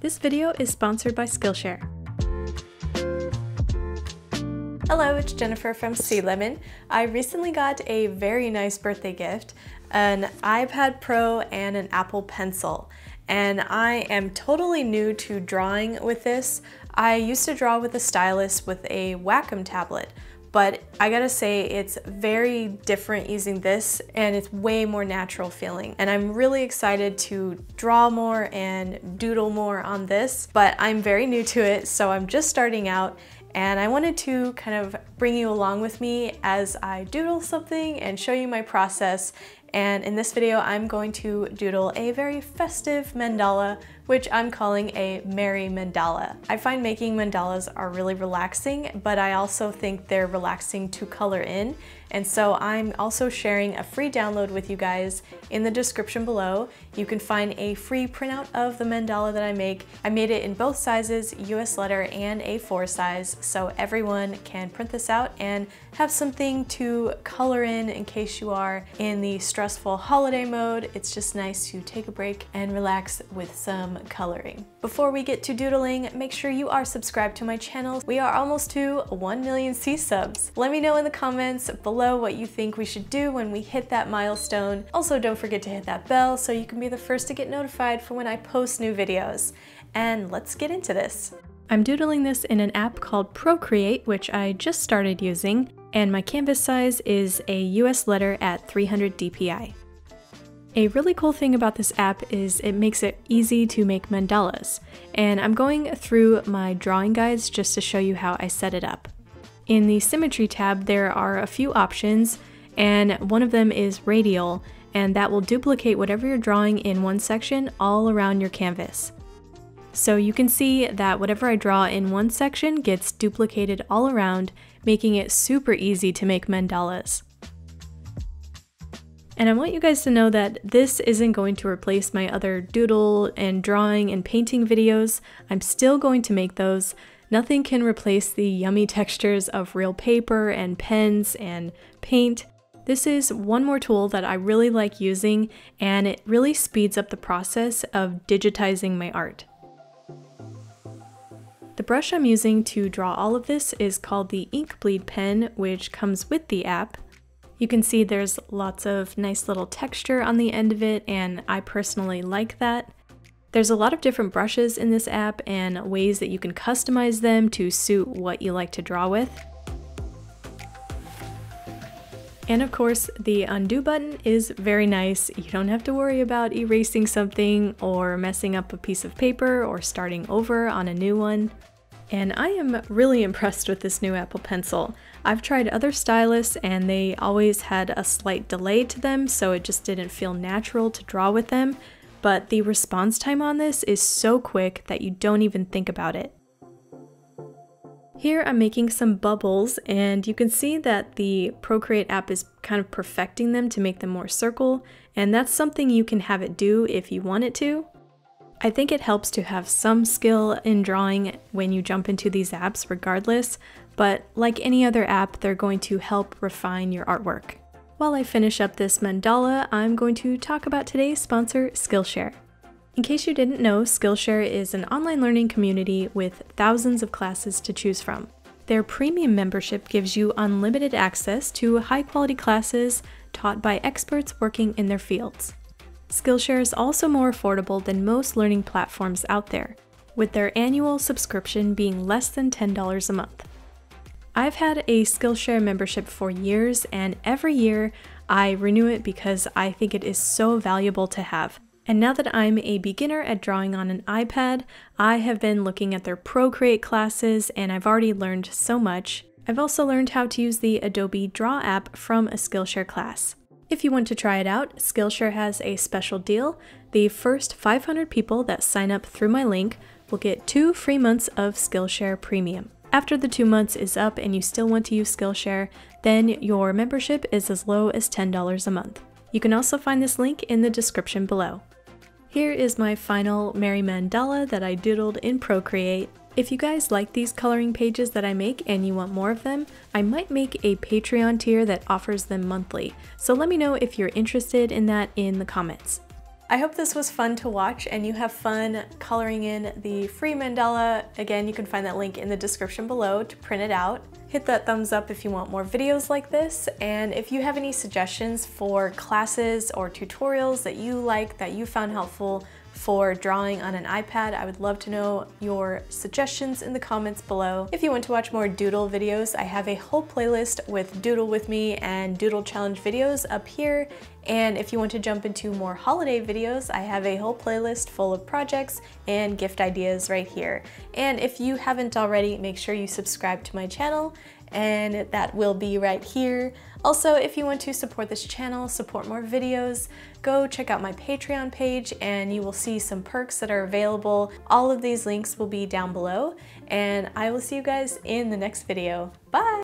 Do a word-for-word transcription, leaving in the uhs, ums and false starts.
This video is sponsored by Skillshare. Hello, it's Jennifer from Sea Lemon. I recently got a very nice birthday gift, an iPad Pro and an Apple Pencil. And I am totally new to drawing with this. I used to draw with a stylus with a Wacom tablet, but I gotta say it's very different using this and it's way more natural feeling. And I'm really excited to draw more and doodle more on this, but I'm very new to it, so I'm just starting out. And I wanted to kind of bring you along with me as I doodle something and show you my process. And in this video, I'm going to doodle a very festive mandala, which I'm calling a merry mandala. I find making mandalas are really relaxing, but I also think they're relaxing to color in. And so I'm also sharing a free download with you guys in the description below. You can find a free printout of the mandala that I make. I made it in both sizes, U S letter and A four size, so everyone can print this out and have something to color in in case you are in the stressful holiday mode. It's just nice to take a break and relax with some coloring. Before we get to doodling, make sure you are subscribed to my channel. We are almost to one million C subs. Let me know in the comments below what you think we should do when we hit that milestone. Also, don't forget to hit that bell so you can be the first to get notified for when I post new videos. And let's get into this. I'm doodling this in an app called Procreate, which I just started using, and my canvas size is a U S letter at three hundred D P I. A really cool thing about this app is it makes it easy to make mandalas, and I'm going through my drawing guides just to show you how I set it up. In the Symmetry tab, there are a few options, and one of them is Radial, and that will duplicate whatever you're drawing in one section all around your canvas. So you can see that whatever I draw in one section gets duplicated all around, making it super easy to make mandalas. And I want you guys to know that this isn't going to replace my other doodle and drawing and painting videos. I'm still going to make those. Nothing can replace the yummy textures of real paper and pens and paint. This is one more tool that I really like using, and it really speeds up the process of digitizing my art. The brush I'm using to draw all of this is called the Ink Bleed pen, which comes with the app. You can see there's lots of nice little texture on the end of it, and I personally like that. There's a lot of different brushes in this app and ways that you can customize them to suit what you like to draw with. And of course, the undo button is very nice. You don't have to worry about erasing something or messing up a piece of paper or starting over on a new one. And I am really impressed with this new Apple Pencil. I've tried other stylus and they always had a slight delay to them, so it just didn't feel natural to draw with them. But the response time on this is so quick that you don't even think about it. Here I'm making some bubbles, and you can see that the Procreate app is kind of perfecting them to make them more circle, and that's something you can have it do if you want it to. I think it helps to have some skill in drawing when you jump into these apps regardless, but like any other app, they're going to help refine your artwork. While I finish up this mandala, I'm going to talk about today's sponsor, Skillshare. In case you didn't know, Skillshare is an online learning community with thousands of classes to choose from. Their premium membership gives you unlimited access to high-quality classes taught by experts working in their fields. Skillshare is also more affordable than most learning platforms out there, with their annual subscription being less than ten dollars a month. I've had a Skillshare membership for years, and every year I renew it because I think it is so valuable to have. And now that I'm a beginner at drawing on an iPad, I have been looking at their Procreate classes and I've already learned so much. I've also learned how to use the Adobe Draw app from a Skillshare class. If you want to try it out, Skillshare has a special deal. The first five hundred people that sign up through my link will get two free months of Skillshare Premium. After the two months is up and you still want to use Skillshare, then your membership is as low as ten dollars a month. You can also find this link in the description below. Here is my final merry mandala that I doodled in Procreate. If you guys like these coloring pages that I make and you want more of them, I might make a Patreon tier that offers them monthly, so let me know if you're interested in that in the comments. I hope this was fun to watch and you have fun coloring in the free mandala. Again, you can find that link in the description below to print it out. Hit that thumbs up if you want more videos like this, and if you have any suggestions for classes or tutorials that you like, that you found helpful for drawing on an iPad, I would love to know your suggestions in the comments below. If you want to watch more doodle videos, I have a whole playlist with Doodle With Me and Doodle Challenge videos up here. And if you want to jump into more holiday videos, I have a whole playlist full of projects and gift ideas right here. And if you haven't already, make sure you subscribe to my channel, and that will be right here. Also, if you want to support this channel, support more videos, go check out my Patreon page and you will see some perks that are available. All of these links will be down below, and I will see you guys in the next video. Bye!